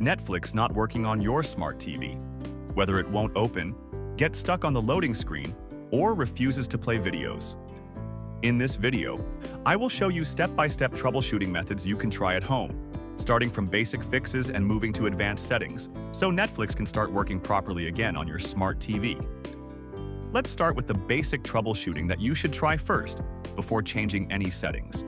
Netflix not working on your Smart TV. Whether it won't open, gets stuck on the loading screen, or refuses to play videos. In this video, I will show you step-by-step troubleshooting methods you can try at home, starting from basic fixes and moving to advanced settings, so Netflix can start working properly again on your Smart TV. Let's start with the basic troubleshooting that you should try first, before changing any settings.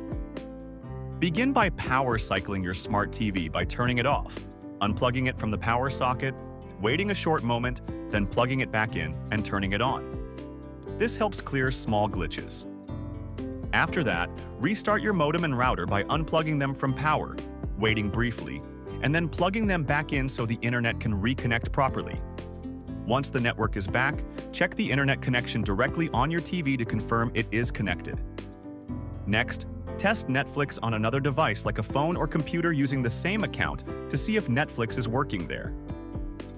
Begin by power cycling your Smart TV by turning it off, unplugging it from the power socket, waiting a short moment, then plugging it back in and turning it on. This helps clear small glitches. After that, restart your modem and router by unplugging them from power, waiting briefly, and then plugging them back in so the internet can reconnect properly. Once the network is back, check the internet connection directly on your TV to confirm it is connected. Next, test Netflix on another device like a phone or computer using the same account to see if Netflix is working there.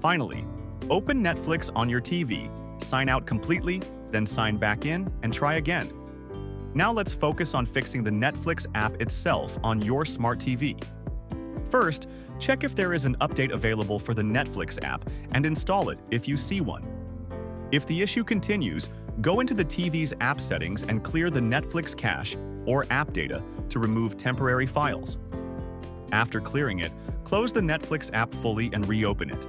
Finally, open Netflix on your TV, sign out completely, then sign back in and try again. Now let's focus on fixing the Netflix app itself on your Smart TV. First, check if there is an update available for the Netflix app and install it if you see one. If the issue continues, go into the TV's app settings and clear the Netflix cache or app data to remove temporary files. After clearing it, close the Netflix app fully and reopen it.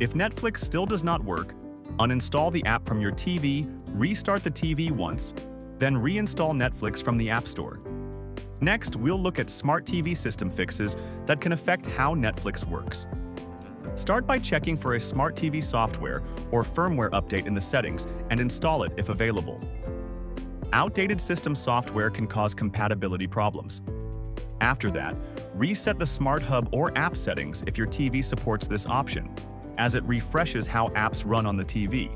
If Netflix still does not work, uninstall the app from your TV, restart the TV once, then reinstall Netflix from the App Store. Next, we'll look at Smart TV system fixes that can affect how Netflix works. Start by checking for a Smart TV software or firmware update in the settings and install it if available. Outdated system software can cause compatibility problems. After that, reset the Smart Hub or app settings if your TV supports this option, as it refreshes how apps run on the TV.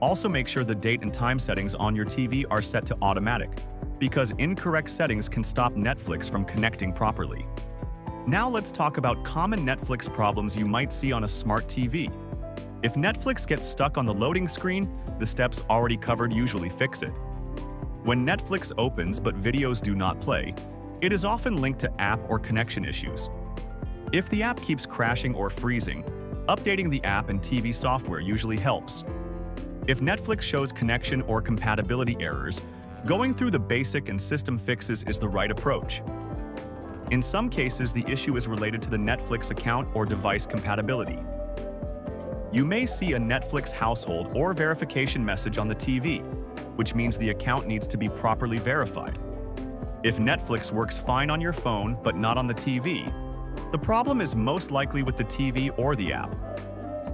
Also make sure the date and time settings on your TV are set to automatic, because incorrect settings can stop Netflix from connecting properly. Now let's talk about common Netflix problems you might see on a Smart TV. If Netflix gets stuck on the loading screen, the steps already covered usually fix it. When Netflix opens but videos do not play, it is often linked to app or connection issues. If the app keeps crashing or freezing, updating the app and TV software usually helps. If Netflix shows connection or compatibility errors, going through the basic and system fixes is the right approach. In some cases, the issue is related to the Netflix account or device compatibility. You may see a Netflix household or verification message on the TV, which means the account needs to be properly verified. If Netflix works fine on your phone but not on the TV, the problem is most likely with the TV or the app.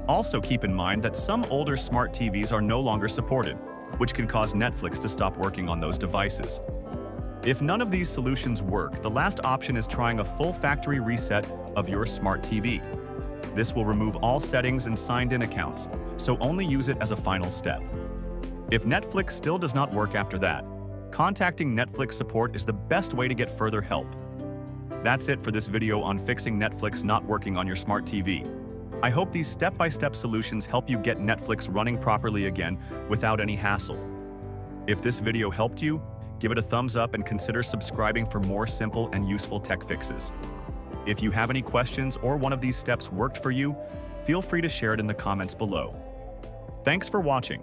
Also keep in mind that some older Smart TVs are no longer supported, which can cause Netflix to stop working on those devices. If none of these solutions work, the last option is trying a full factory reset of your Smart TV. This will remove all settings and signed-in accounts, so only use it as a final step. If Netflix still does not work after that, contacting Netflix support is the best way to get further help. That's it for this video on fixing Netflix not working on your Smart TV. I hope these step-by-step solutions help you get Netflix running properly again without any hassle. If this video helped you, give it a thumbs up and consider subscribing for more simple and useful tech fixes. If you have any questions or one of these steps worked for you, feel free to share it in the comments below. Thanks for watching,